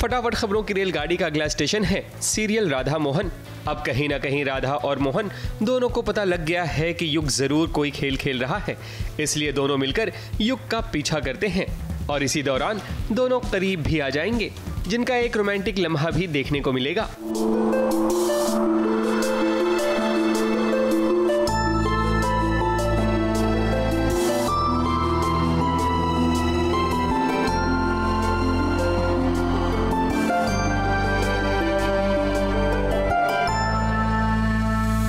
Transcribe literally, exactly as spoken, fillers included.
फटाफट खबरों की रेलगाड़ी का अगला स्टेशन है सीरियल राधा मोहन। अब कहीं ना कहीं राधा और मोहन दोनों को पता लग गया है कि युग जरूर कोई खेल खेल रहा है, इसलिए दोनों मिलकर युग का पीछा करते हैं और इसी दौरान दोनों करीब भी आ जाएंगे, जिनका एक रोमांटिक लम्हा भी देखने को मिलेगा।